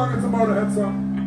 song and Simona had some.